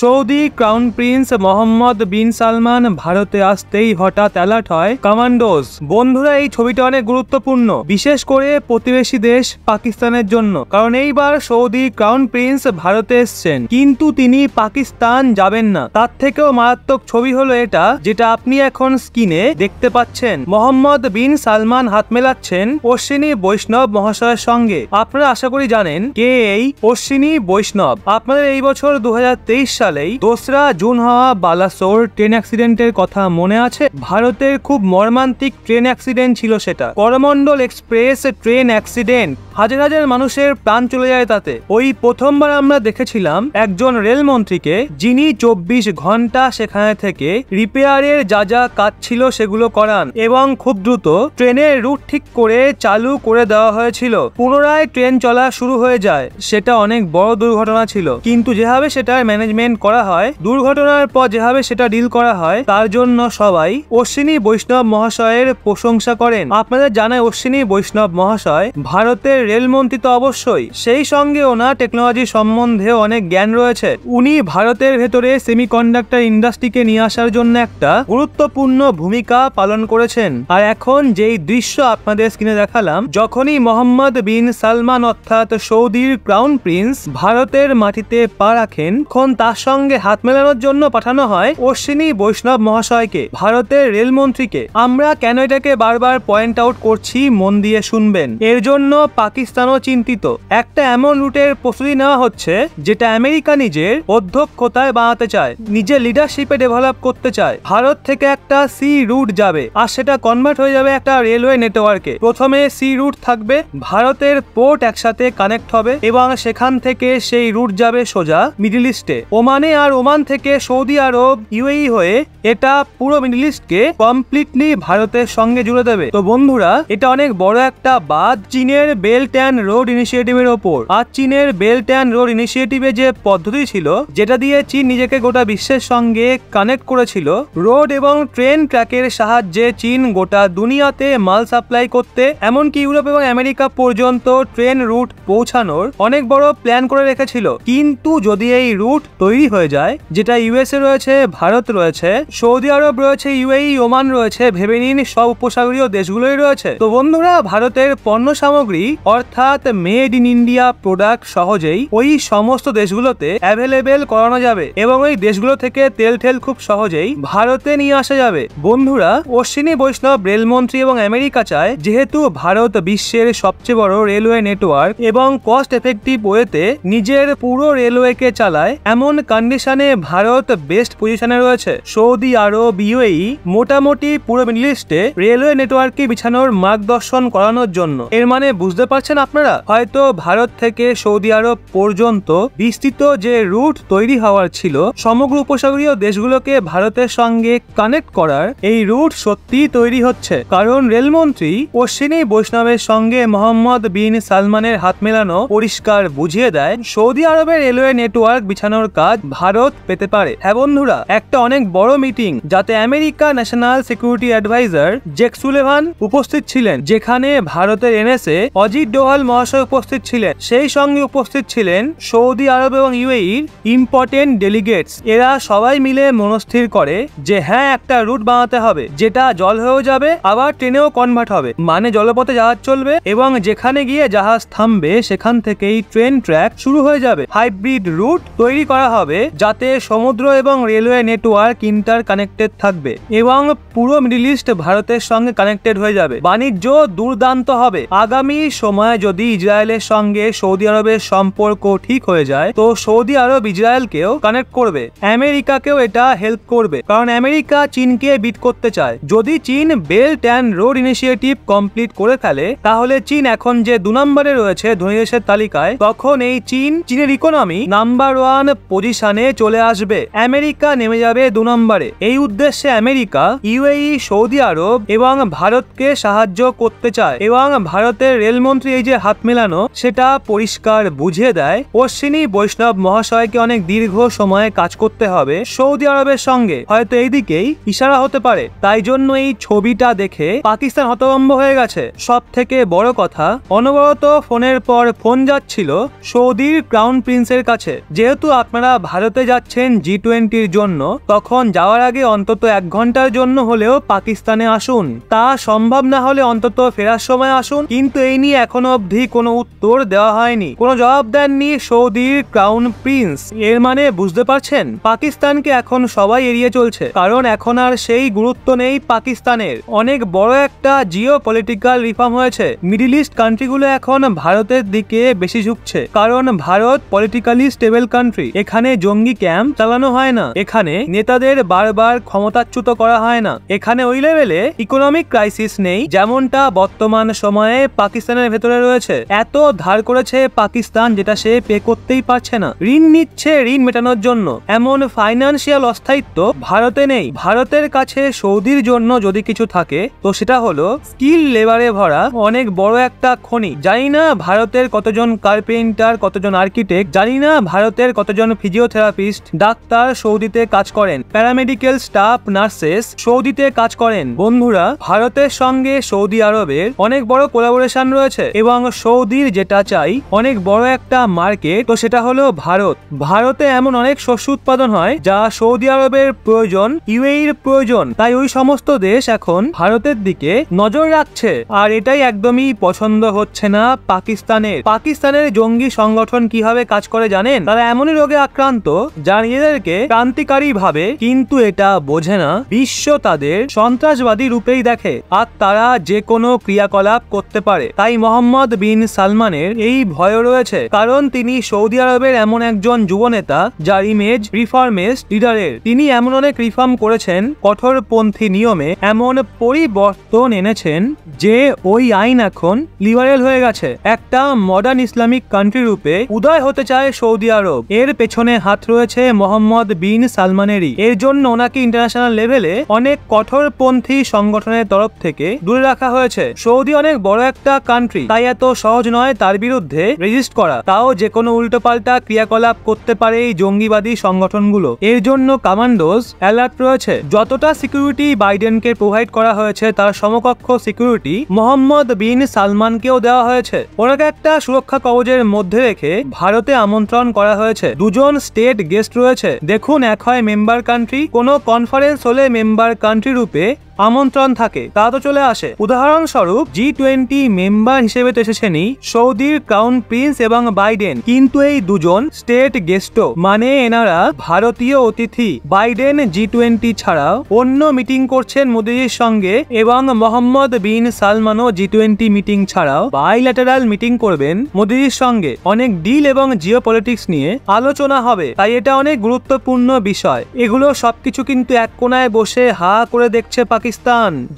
Saudi crown prince Mohammed bin Salman ভারতে আসতেই হঠাৎ অ্যালার্ট হয় কমান্ডোস। বন্ধুরা, এই ছবিটা অনেক গুরুত্বপূর্ণ, বিশেষ করে প্রতিবেশী দেশ পাকিস্তানের জন্য, কারণ এইবার সৌদি ক্রাউন প্রিন্স ভারতে এসছেন, কিন্তু তিনি পাকিস্তান যাবেন না। তার থেকেও মারাত্মক ছবি হলো এটা, যেটা আপনি এখন স্ক্রিনে দেখতে পাচ্ছেন। মোহাম্মদ বিন সালমান হাত মেলাচ্ছেন অশ্বিনী বৈষ্ণব মহাশয়ের সঙ্গে। আপনারা আশা করি জানেন কে এই অশ্বিনী বৈষ্ণব। আপনাদের এই বছর 2023 সালেই 2রা জুন হওয়া বালাসোর ট্রেন অ্যাক্সিডেন্টের কথা মনে আছে? ভারতের খুব মর্মান্তিক ট্রেন অ্যাক্সিডেন্ট ছিল সেটা, করমন্ডল এক্সপ্রেস ট্রেন অ্যাক্সিডেন্ট। হাজার হাজার মানুষের প্রাণ চলে যায় তাতে। ওই প্রথমবার আমরা দেখেছিলাম একজন রেলমন্ত্রীকে, যিনি 24 ঘন্টা সেখানে থেকে রিপেয়ারের যা যা কাজ ছিল সেগুলো করান, এবং খুব দ্রুত ট্রেনের রুট ঠিক করে চালু করে দেওয়া হয়েছিল। পুনরায় ট্রেন চলা শুরু হয়ে যায়। সেটা অনেক বড় দুর্ঘটনা ছিল, কিন্তু যেভাবে সেটা ম্যানেজমেন্ট করা হয়, দুর্ঘটনার পর যেভাবে সেটা ডিল করা হয়, তার জন্য সবাই অশ্বিনী বৈষ্ণব মহাশয়ের প্রশংসা করেন। আপনাদের জানায় অশ্বিনী বৈষ্ণব মহাশয় ভারতের রেলমন্ত্রী তো অবশ্যই, সেই সঙ্গে ওনার টেকনোলজি সম্বন্ধে অনেক জ্ঞান রয়েছে। উনি ভারতের ভেতরে সেমিকন্ডাক্টর ইন্ডাস্ট্রিকে নিয়ে আসার জন্য একটা গুরুত্বপূর্ণ ভূমিকা পালন করেছেন। আর এখন যেই দৃশ্য আপনাদের স্ক্রিনে দেখালাম, যখনই মোহাম্মদ বিন সালমান অর্থাৎ সৌদির ক্রাউন প্রিন্স ভারতের মাটিতে পা রাখেন, তার সঙ্গে হাত মেলানোর জন্য পাঠানো হয় অশ্বিনী বৈষ্ণব মহাশয়কে, ভারতের রেলমন্ত্রীকে। আমরা কেন এটাকে বারবার পয়েন্ট আউট করছি, মন দিয়ে শুনবেন। এর জন্য পাকিস্তানও চিন্তিত। একটা এমন রুটের প্রস্তুতি নেওয়া হচ্ছে যেটা আমেরিকা নিজের অধ্যক্ষতায় বানাতে চায়, নিজের লিডারশিপে ডেভেলপ করতে চায়। ভারত থেকে একটা সি রুট যাবে, আর সেটা কনভার্ট হয়ে যাবে একটা রেলওয়ে নেটওয়ার্কে। প্রথমে সি রুট থাকবে, ভারতের পোর্ট একসাথে কানেক্ট হবে, এবং সেখান থেকে সেই রুট যাবে সোজা মিডল ইস্টে, ওমানে। আর ওমান থেকে সৌদি আরব, ইউএই হয়ে এটা পুরো মিডল ইস্টকে কমপ্লিটলি ভারতের সঙ্গে জুড়ে দেবে। তো বন্ধুরা, এটা অনেক বড় একটা বাদ চীনের বেল্ট অ্যান্ড রোড ইনিশিয়েটিভের ওপর। আর চীনের বেল্ট অ্যান্ড রোড ইনিশিয়েটিভে যে পদ্ধতি ছিল, যেটা দিয়ে চীন নিজেকে গোটা বিশ্বের সঙ্গে কানেক্ট করেছিল, রোড এবং ট্রেন ট্র্যাকের সাহায্যে চীন গোটা দুনিয়াতে মাল সাপ্লাই করতে, এমনকি ইউরোপ এবং আমেরিকা পর্যন্ত ট্রেন রুট পৌঁছানোর অনেক বড় প্ল্যান করে রেখেছিল। কিন্তু যদি এই রুট তৈরি হয়ে যায়, যেটা ইউএসএ রয়েছে, ভারত রয়েছে, সৌদি আরব রয়েছে, ইউএই, ওমান রয়েছে, ভেবে নিন সব উপসাগরীয় দেশগুলোই রয়েছে। তো বন্ধুরা, ভারতের পণ্য সামগ্রী অর্থাৎ মেড ইন ইন্ডিয়া প্রোডাক্ট সহজেই ওই সমস্ত দেশগুলোতে অ্যাভেলেবেল করানো যাবে, এবং ওই দেশগুলো থেকে তেল ঠেল খুব সহজেই ভারতে নিয়ে আসা যাবে। বন্ধুরা, অশ্বিনী বৈষ্ণব রেলমন্ত্রী এবং আমেরিকা চায়, যেহেতু ভারত বিশ্বের সবচেয়ে বড় রেলওয়ে নেটওয়ার্ক এবং কস্ট এফেক্টিভ ওয়েতে নিজের পুরো রেলওয়েকে চালায়, এমন কন্ডিশনে ভারত বেস্ট পজিশনে রয়েছে। সৌদি আরব, ইউএই মোটামুটি পুরো মিডল ইস্টে রেলওয়ে নেটওয়ার্ককে বিছানোর মার্গদর্শন করানোর জন্য। এর মানে বুঝতে পারছেন আপনারা, হয়তো ভারত থেকে সৌদি আরব পর্যন্ত বিস্তৃত যে রুট তৈরি হওয়ার ছিল, সমগ্র উপসাগরীয় দেশগুলোকে ভারতের সঙ্গে কানেক্ট করার এই রুট সত্যি তৈরি হচ্ছে, কারণ রেলমন্ত্রী অশ্বিনী বৈষ্ণবের সঙ্গে মোহাম্মদ বিন সালমানের হাত মেলানো পরিষ্কার বুঝিয়ে দেয় সৌদি আরবের রেলওয়ে নেটওয়ার্ক বিছানোর কাজ ভারত পেতে পারে। হ্যাঁ বন্ধুরা, একটা অনেক বড় মিটিং, যাতে America national security adviser Jack Sullivan উপস্থিত ছিলেন, যেখানে ভারতের এনএসএ অজিত ডোভাল মহাশয় উপস্থিত ছিলেন। সেই সঙ্গে উপস্থিত ছিলেন সৌদি আরব এবং ইউএইর ইম্পর্টেন্ট ডেলিগেটস। এরা সবাই মিলে মনস্থির করে যে হ্যাঁ, একটা রুট বানাতে হবে, যেটা জল হয়েও যাবে, আবার ট্রেনেও কনভার্ট হবে, মানে জলপথে জাহাজ চলবে, এবং যেখানে গিয়ে জাহাজ থামবে সেখান থেকেই ট্রেন ট্র্যাক শুরু হয়ে যাবে। হাইব্রিড রুট তৈরি করা হবে, যাতে সমুদ্র এবং রেলওয়ে নেটওয়ার্ক ইন্টার কানেক্টেড থাকবে, এবং পুরো মিডল ইস্ট ভারতের সঙ্গে কানেক্টেড হয়ে যাবে। বাণিজ্য দুর্দান্ত হবে। আগামী সময়ে যদি ইসরায়েলের সঙ্গে সৌদি আরবের সম্পর্ক ঠিক হয়ে যায়, তো সৌদি আরব ইসরায়েলকেও কানেক্ট করবে, আমেরিকাকেও এটা হেল্প করবে, কারণ আমেরিকা চীনকে বিট করতে চায়। যদি চীন belt and road initiative complete করে ফেলে, তাহলে চীন এখন যে 2 নম্বরে রয়েছে ধনী দেশের তালিকায়, তখন এই চীনের ইকোনমি নাম্বার 1 পজিশনে চলে আসবে, আমেরিকা নেমে যাবে 2 নম্বরে। এই উদ্দেশ্যে আমেরিকা, ইউএই, সৌদি আরব এবং ভারতকে সাহায্য করতে চায়, এবং ভারতের রেলমন্ত্রী এই যে হাত মেলানো, সেটা পরিষ্কার বুঝিয়ে দেয় অশ্বিনী বৈষ্ণব মহাশয়কে অনেক দীর্ঘ সময়ে কাজ করতে হবে সৌদি আরবের সঙ্গে, হয়তো এই দিকেই ইশারা হতে পারে। তাই জন্য এই ছবিটা দেখে পাকিস্তান হতভম্ব হয়ে গেছে। সব থেকে বড় কথা, অনবরত ফোনের পর ফোন যাচ্ছিল সৌদির ক্রাউন প্রিন্সের কাছে, যেহেতু আপনার আপনারা ভারতে যাচ্ছেন G20-র জন্য, তখন যাওয়ার আগে অন্তত 1 ঘন্টার জন্য হলেও পাকিস্তানে আসুন। তা সম্ভব না হলে অন্তত ফেরার সময় আসুন, কিন্তু এই নিয়ে এখনো অবধি কোনো উত্তর দেওয়া হয়নি, কোনো জবাব দেননি সৌদির ক্রাউন প্রিন্স। এর মানে বুঝতে পারছেন, পাকিস্তানকে এখন সবাই এড়িয়ে চলছে, কারণ এখন আর সেই গুরুত্ব নেই পাকিস্তানের। অনেক বড় একটা জিওপলিটিক্যাল রিফর্ম হয়েছে। মিডল ইস্ট কান্ট্রিগুলো এখন ভারতের দিকে বেশি ঝুঁকছে, কারণ ভারত পলিটিক্যালি স্টেবল কান্ট্রি। এখানে জঙ্গি ক্যাম্প চালানো হয় না, এখানে নেতাদের বারবার ক্ষমতাচ্যুত করা হয় না, এখানে ওই লেভেলে ইকোনমিক ক্রাইসিস নেই যেমনটা বর্তমান সময়ে পাকিস্তানের ভেতরে রয়েছে। এত ধার করেছে পাকিস্তান যেটা সে পে করতেই পারছে না, ঋণ নিচ্ছে ঋণ মেটানোর জন্য। এমন ফাইন্যান্সিয়াল অস্থায়িত্ব ভারতে নেই। ভারতের কাছে সৌদির জন্য যদি কিছু থাকে তো সেটা হলো স্কিল লেবারে ভরা অনেক বড় একটা খনি। জানি না ভারতের কতজন কার্পেন্টার, কতজন আর্কিটেক্ট, জানি না ভারতের কতজন ফিজিওথেরাপিস্ট, ডাক্তার সৌদিতে কাজ করেন, প্যারামেডিক্যাল স্টাফ, নার্সেস সৌদিতে কাজ করেন। বন্ধুরা, ভারতের সঙ্গে সৌদি আরবের অনেক বড় কোলাবোরেশন রয়েছে এবং সৌদির যেটা চাই অনেক বড় একটা মার্কেট, তো সেটা হলো ভারত। ভারতে এমন অনেক শস্য উৎপাদন হয় যা সৌদি আরবের প্রয়োজন, ইউএইর প্রয়োজন, তাই ওই সমস্ত দেশ এখন ভারতের দিকে নজর রাখছে। আর এটাই একদমই পছন্দ হচ্ছে না পাকিস্তানের। পাকিস্তানের জঙ্গি সংগঠন কিভাবে কাজ করে জানেন? তারা এমনই রোগে আক্রান্ত যা নিজেদেরকে ক্রান্তিকারী ভাবে, কিন্তু এটা বোঝে না বিশ্ব তাদের সন্ত্রাসবাদী রূপেই দেখে, আর তারা যে কোনো ক্রিয়াকলাপ করতে পারে। তাই মোহাম্মদ বিন সালমানের এই ভয় রয়েছে, কারণ তিনি সৌদি আরবের এমন একজন যুব নেতা যার ইমেজ রিফর্মিস্ট লিডারের। তিনি এমন অনেক রিফর্ম করেছেন, কঠোরপন্থী নিয়মে এমন পরিবর্তন এনেছেন যে ওই আইন এখন লিবারেল হয়ে গেছে। একটা মডার্ন ইসলামিক কান্ট্রি রূপে উদয় হতে চায় সৌদি আরব, এর পেছনে হাত রয়েছে মোহাম্মদ বিন সালমানেরই। এর জন্য ওনাকে ইন্টারন্যাশনাল লেভেলে অনেক কঠোরপন্থী সংগঠনের তরফ থেকে দূরে রাখা হয়েছে। সৌদি অনেক বড় একটা কান্ট্রি, তাই এত সহজ নয় তার বিরুদ্ধে রেজিস্ট করা, তাও যে কোনো উল্টোপাল্টা ক্রিয়াকলাপ করতে পারে এই জঙ্গিবাদী সংগঠনগুলো। এর জন্য কমান্ডোজ অ্যালার্ট রয়েছে। যতটা সিকিউরিটি বাইডেনকে প্রোভাইড করা হয়েছে তার সমকক্ষ সিকিউরিটি মোহাম্মদ বিন সালমানকেও দেওয়া হয়েছে। ওনাকে একটা সুরক্ষা কবচের মধ্যে রেখে ভারতে আমন্ত্রণ করা হয়েছে। 2জন স্টেট গেস্ট রয়েছে। দেখুন, এক হয় মেম্বার কান্ট্রি, কোনো কনফারেন্স হলে মেম্বার কান্ট্রি রূপে আমন্ত্রণ থাকে, তা তো চলে আসে। উদাহরণস্বরূপ G20 মেম্বার হিসেবে তো এসেছেনই সৌদির ক্রাউন প্রিন্স এবং বাইডেন, কিন্তু এই 2জন স্টেট গেস্টও, মানে এনারা ভারতীয় অতিথি। বাইডেন G20 ছাড়াও অন্য মিটিং করছেন মোদিজির সঙ্গে, এবং মোহাম্মদ বিন সালমানও G20 মিটিং ছাড়াও বাইল্যাটারাল মিটিং করবেন মোদিজির সঙ্গে। অনেক ডিল এবং জিওপলিটিক্স নিয়ে আলোচনা হবে, তাই এটা অনেক গুরুত্বপূর্ণ বিষয়। এগুলো সবকিছু কিন্তু এক কোনায় বসে হা করে দেখছে পাকিস্তান।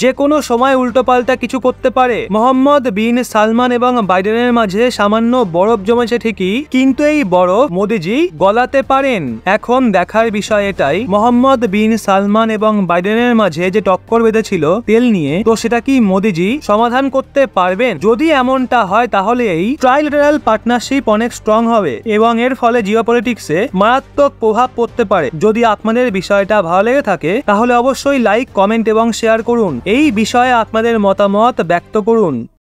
যে কোনো সময় উল্টোপাল্টা কিছু করতে পারে। মোহাম্মদ বিন সালমান এবং বাইডেনের মাঝে সামান্য বরফ জমেছে ঠিকই, কিন্তু এই বরফ মোদিজি গলাতে পারেন। এখন দেখার বিষয় এটাই, মোহাম্মদ বিন সালমান এবং বাইডেনের মাঝে যে টক্কর বেঁধেছিল তেল নিয়ে, তো সেটা কি মোদিজি সমাধান করতে পারবেন? যদি এমনটা হয় তাহলে এই ট্রাইল্যাটারাল পার্টনারশিপ অনেক স্ট্রং হবে এবং এর ফলে জিওপলিটিক্সে মারাত্মক প্রভাব পড়তে পারে। যদি আপনাদের বিষয়টা ভালো লেগে থাকে তাহলে অবশ্যই লাইক, কমেন্ট এবং শেয়ার করুন। এই বিষয়ে আপনাদের মতামত ব্যক্ত করুন।